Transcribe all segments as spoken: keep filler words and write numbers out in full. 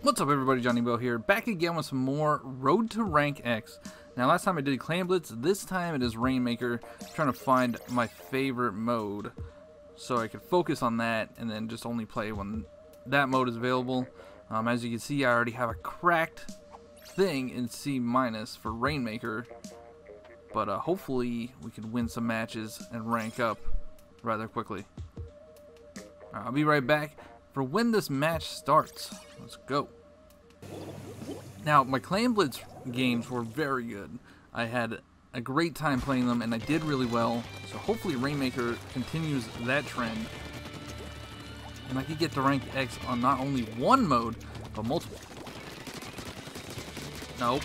What's up everybody, Johnny Bell here, back again with some more Road to Rank X. Now last time I did Clam Blitz, this time it is Rainmaker. I'm trying to find my favorite mode so I could focus on that and then just only play when that mode is available. Um, as you can see, I already have a cracked thing in C minus for Rainmaker, but uh, hopefully we can win some matches and rank up rather quickly. Right, I'll be right back for when this match starts. Let's go. Now, my Clam Blitz games were very good. I had a great time playing them, and I did really well. So hopefully Rainmaker continues that trend, and I could get to Rank X on not only one mode, but multiple. Nope.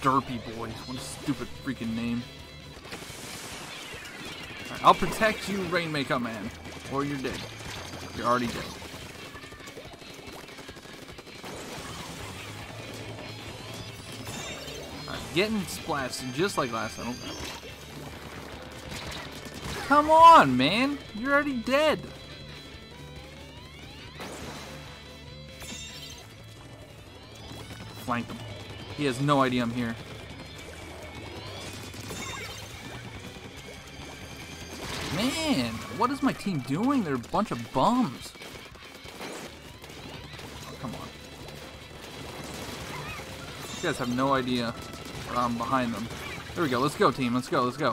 Derpy Boy. What a stupid freaking name. I'll protect you, Rainmaker Man, or you're dead. You're already dead. Right, getting splashed just like last time. Come on, man! You're already dead! Flanked him. He has no idea I'm here. Man, what is my team doing? They're a bunch of bums. Oh, come on. You guys have no idea that I'm behind them. There we go. Let's go, team. Let's go. Let's go.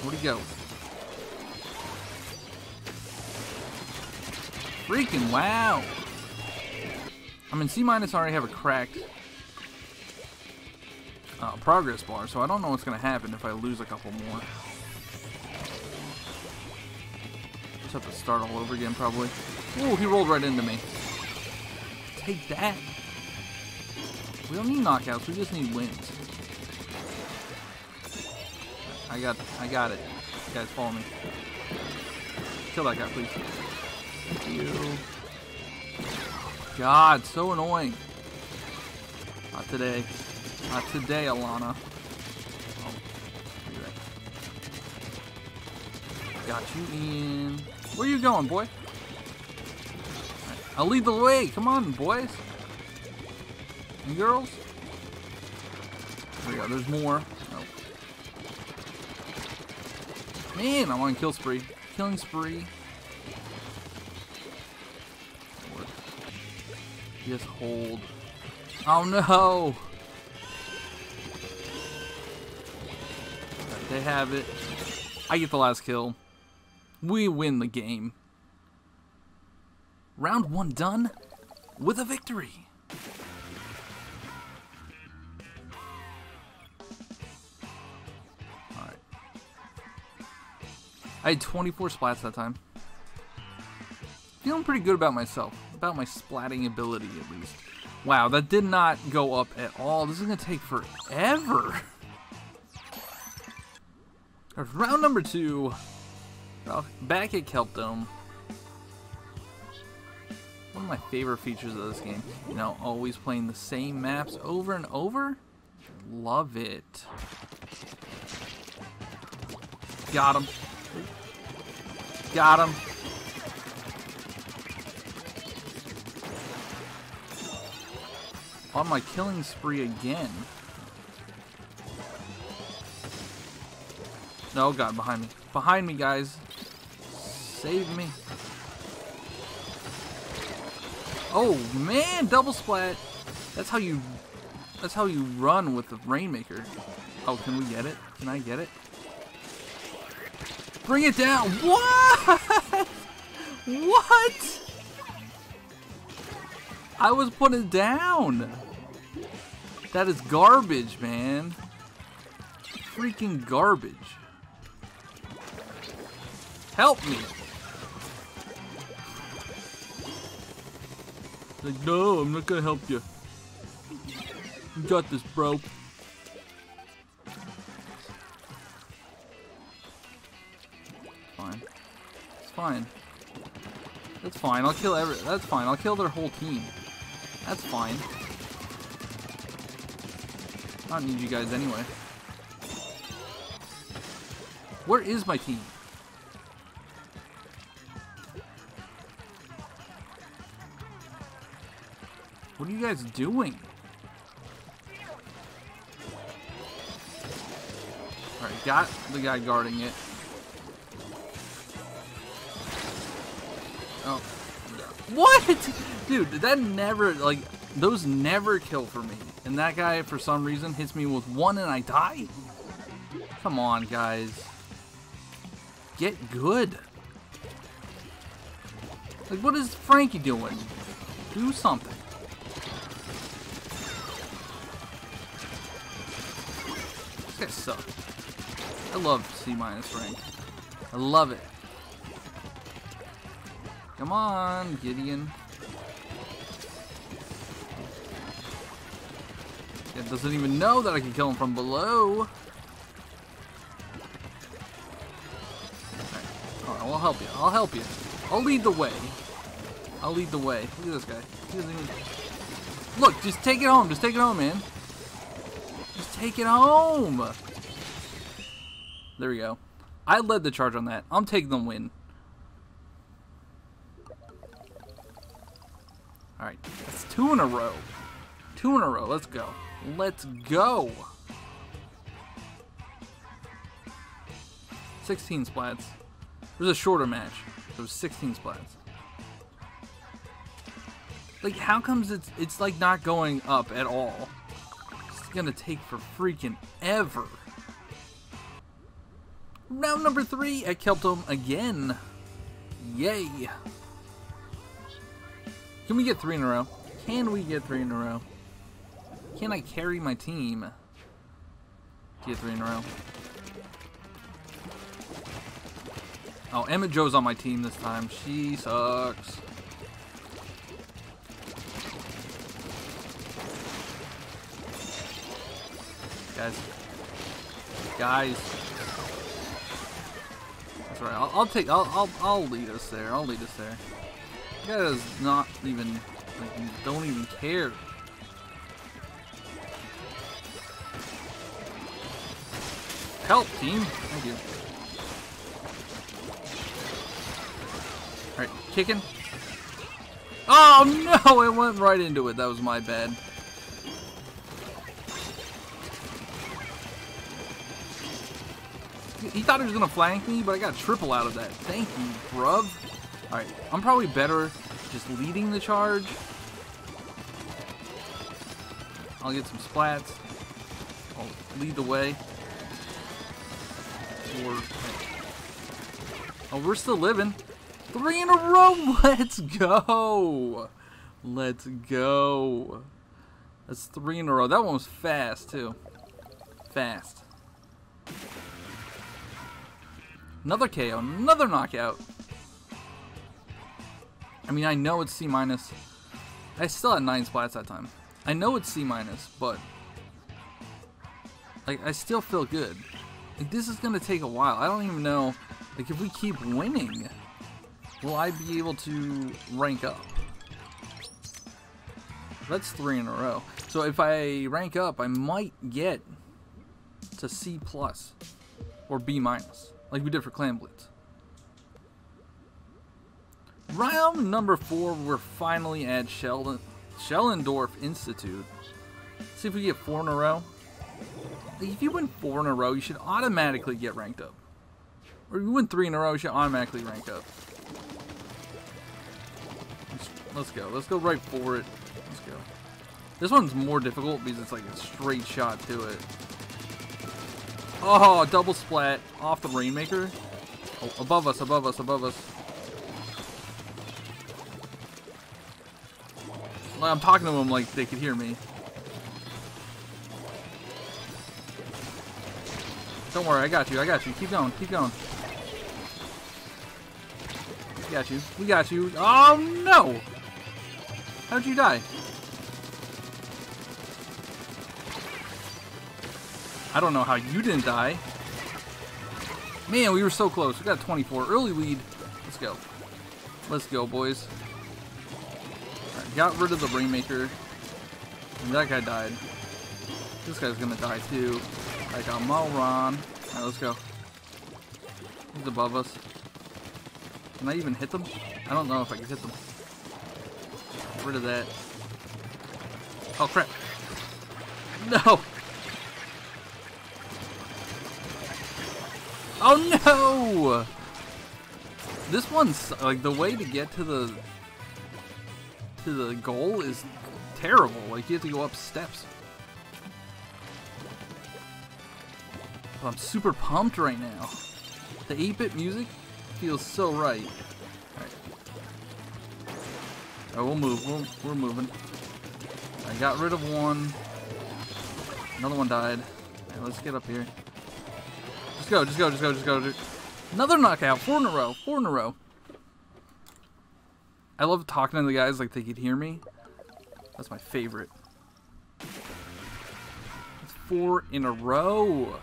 Where'd he go? Freaking wow. I mean, C minus already have a cracked Uh, progress bar, so I don't know what's gonna happen if I lose a couple more. Just have to start all over again, probably. Ooh, he rolled right into me. Take that. We don't need knockouts, we just need wins. I got, I got it. You guys, follow me. Kill that guy, please. Thank you. God, so annoying. Not today. Not today, Alana. Oh, look at that. Got you in. Where you going, boy? Right, I'll lead the way. Come on, boys and girls. There we go. There's more. Oh. Man, I'm on kill spree. Killing spree. Lord. Just hold. Oh no. They have it. I get the last kill. We win the game. Round one done with a victory. All right. I had twenty-four splats that time. Feeling pretty good about myself, about my splatting ability at least. Wow, that did not go up at all. This is gonna take forever. Round number two, back at Kelp Dome. One of my favorite features of this game, you know, always playing the same maps over and over. Love it. Got him. Got him. On my killing spree again. No, God, behind me. Behind me, guys. Save me. Oh, man, double splat. That's how you that's how you run with the Rainmaker. Oh, can we get it? Can I get it? Bring it down. What? What? I was putting it down. That is garbage, man. Freaking garbage. Help me! Like, no, I'm not gonna help you. You got this, bro. Fine. It's fine. That's fine. I'll kill every. That's fine. I'll kill their whole team. That's fine. I don't need you guys anyway. Where is my team? What are you guys doing? Alright, got the guy guarding it. Oh. What? Dude, that never, like, those never kill for me. And that guy, for some reason, hits me with one and I die? Come on, guys. Get good. Like, what is Frankie doing? Do something. This guy sucks. I love C minus rank. I love it. Come on, Gideon. It doesn't even know that I can kill him from below. Alright, right, I'll help you. I'll help you. I'll lead the way. I'll lead the way. Look at this guy. He doesn't even... Look, just take it home. Just take it home, man. Just take it home. There we go. I led the charge on that. I'm taking the win. Alright, that's two in a row. Two in a row. Let's go. Let's go. sixteen splats. It was a shorter match. So it was sixteen splats. Like, how comes it's, it's like not going up at all? It's gonna take for freaking ever. Round number three at Kelp Dome again. Yay. Can we get three in a row? Can we get three in a row? Can I carry my team? Get three in a row. Oh, Emma Joe's on my team this time. She sucks. Guys. Guys. That's right. I'll, I'll take. I'll, I'll. I'll lead us there. I'll lead us there. You guys not even. Like, don't even care. Help, team. Thank you. All right, kicking. Oh no! It went right into it. That was my bad. He thought he was gonna flank me, but I got a triple out of that. Thank you, bruv. Alright, I'm probably better just leading the charge. I'll get some splats. I'll lead the way. Or... Oh, we're still living. Three in a row! Let's go! Let's go. That's three in a row. That one was fast, too. Fast. Another K O, another knockout. I mean, I know it's C minus. I still had nine splats that time. I know it's C minus, but like, I still feel good. Like, this is gonna take a while. I don't even know. Like, if we keep winning, will I be able to rank up? That's three in a row. So if I rank up, I might get to C plus or B minus. Like we did for Clam Blitz. Round number four, we're finally at Shell Shellendorf Institute. Let's see if we get four in a row. If you win four in a row, you should automatically get ranked up. Or if you win three in a row, you should automatically rank up. Let's, let's go. Let's go right for it. Let's go. This one's more difficult because it's like a straight shot to it. Oh, double splat off the Rainmaker. Oh, above us, above us, above us. I'm talking to them like they could hear me. Don't worry, I got you, I got you. Keep going, keep going. We got you, we got you. Oh, no! How'd you die? I don't know how you didn't die. Man, we were so close. We got twenty-four. Early lead. Let's go. Let's go, boys. Alright, got rid of the Rainmaker. And that guy died. This guy's gonna die, too. I got Malron. Alright, let's go. He's above us. Can I even hit them? I don't know if I can hit them. Get rid of that. Oh crap. No! Oh no! This one's like the way to get to the to the goal is terrible. Like you have to go up steps. But I'm super pumped right now. The eight bit music feels so right. Alright. Alright, we'll move. We'll, we're moving. I got rid of one. Another one died. Alright, let's get up here. Just go, just go, just go, just go. Just... Another knockout. Four in a row. Four in a row. I love talking to the guys like they could hear me. That's my favorite. It's four in a row.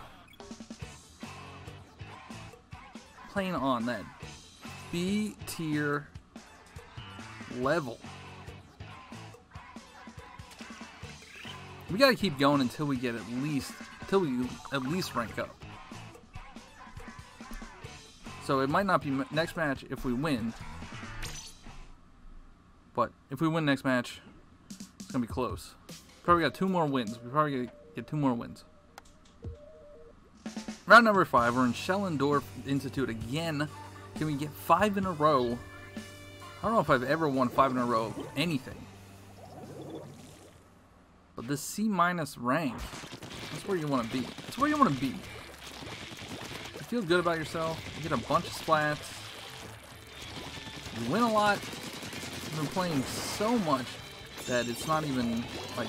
Playing on that B tier level. We gotta keep going until we get at least until we at least rank up. So it might not be next match if we win, but if we win next match, it's gonna be close. Probably got two more wins. We probably gonna get two more wins. Round number five, we're in Shellendorf Institute again. Can we get five in a row? I don't know if I've ever won five in a row of anything. But this C minus rank, that's where you want to be. That's where you want to be. You feel good about yourself. You get a bunch of splats. You win a lot. You've been playing so much that it's not even like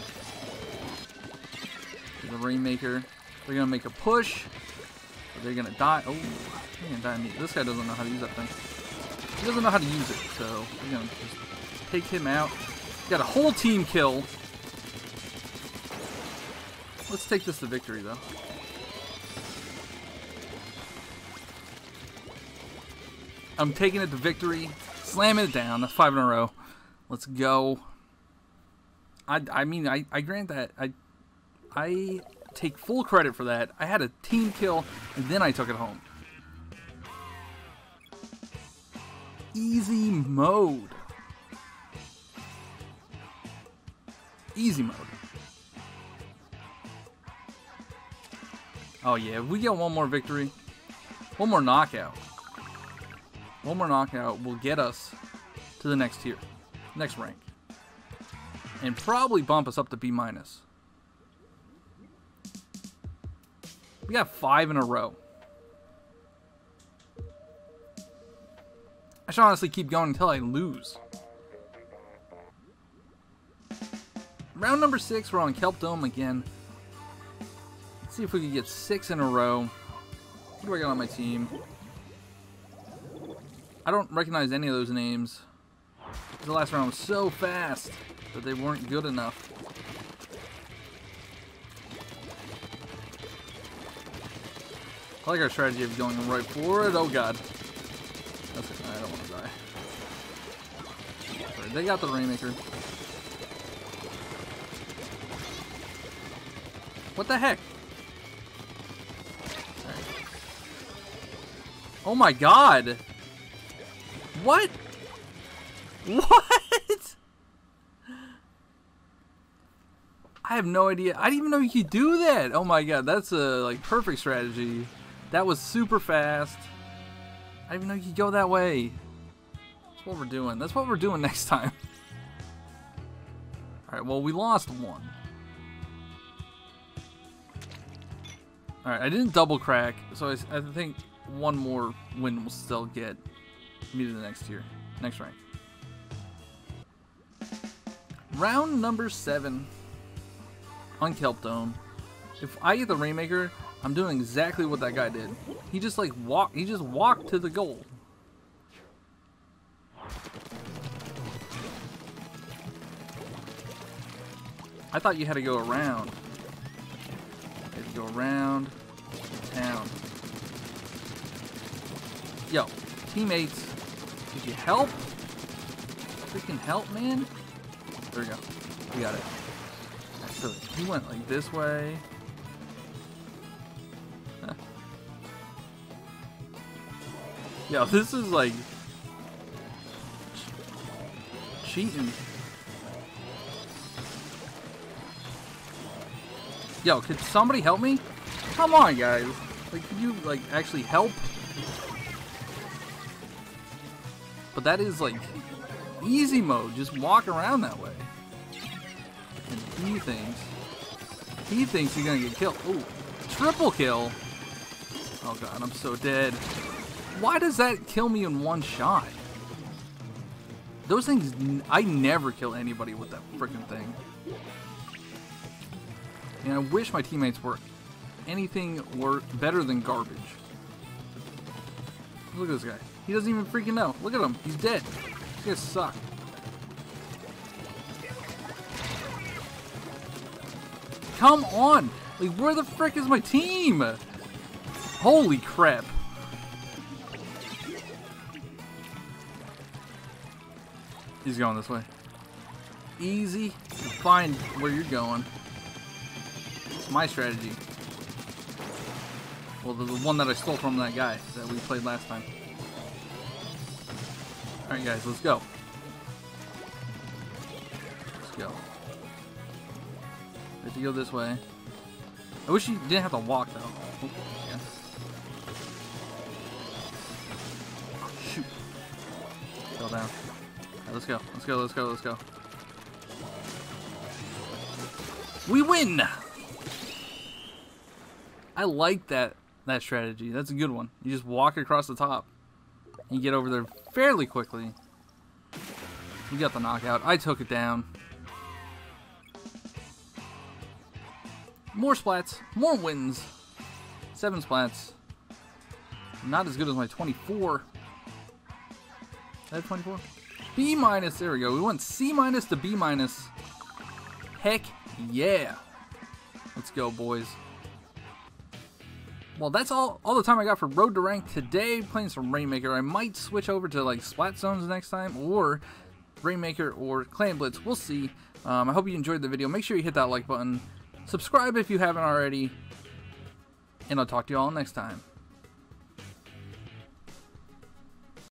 the Rainmaker. They're going to make a push. They're gonna die. Oh, they're gonna die immediately. This guy doesn't know how to use that thing. He doesn't know how to use it, so we're gonna just take him out. Got a whole team kill. Let's take this to victory, though. I'm taking it to victory. Slamming it down. That's five in a row. Let's go. I, I mean, I, I grant that. I, I... take full credit for that. I had a team kill and then I took it home. Easy mode. Easy mode. Oh yeah, if we get one more victory, one more knockout, one more knockout will get us to the next tier, next rank, and probably bump us up to B minus. We got five in a row. I should honestly keep going until I lose. Round number six, we're on Kelp Dome again. Let's see if we can get six in a row. What do I got on my team? I don't recognize any of those names. The last round was so fast that they weren't good enough. I like our strategy of going right for it. Oh god. That's it. I don't want to die. Sorry, they got the Rainmaker. What the heck? Right. Oh my god! What? What? I have no idea. I didn't even know you could do that. Oh my god, that's a like perfect strategy. That was super fast. I didn't even know you could go that way. That's what we're doing. That's what we're doing next time. Alright, well, we lost one. Alright, I didn't double crack, so I, I think one more win will still get me to the next tier. Next rank. Round number seven on Kelp Dome. If I get the Rainmaker, I'm doing exactly what that guy did. He just like walked, he just walked to the goal. I thought you had to go around. You had to go around town. Yo, teammates, could you help? Freaking help, man. There we go. We got it. So he went like this way. Yeah, this is like cheating. Yo, could somebody help me? Come on, guys. Like, could you, like, actually help? But that is, like, easy mode. Just walk around that way. And he thinks... He thinks he's gonna get killed. Ooh. Triple kill! Oh, God, I'm so dead. Why does that kill me in one shot? Those things... I never kill anybody with that freaking thing. And I wish my teammates were anything were better than garbage. Look at this guy. He doesn't even freaking know. Look at him. He's dead. This guy sucks. Come on! Like, where the frick is my team? Holy crap. He's going this way. Easy to find where you're going. My strategy. Well, the, the one that I stole from that guy that we played last time. Alright, guys, let's go. Let's go. I have to go this way. I wish you didn't have to walk, though. Oops, yeah. Oh, shoot. Fell down. Right, let's go. Let's go, let's go, let's go. We win! I like that that strategy. That's a good one. You just walk across the top and you get over there fairly quickly. We got the knockout. I took it down. More splats. More wins. Seven splats. Not as good as my twenty-four. That twenty-four? B minus. There we go. We went C minus to B minus. Heck yeah. Let's go, boys. Well, that's all, all the time I got for Road to Rank today, playing some Rainmaker. I might switch over to, like, Splat Zones next time, or Rainmaker or Clam Blitz. We'll see. Um, I hope you enjoyed the video. Make sure you hit that like button. Subscribe if you haven't already. And I'll talk to you all next time.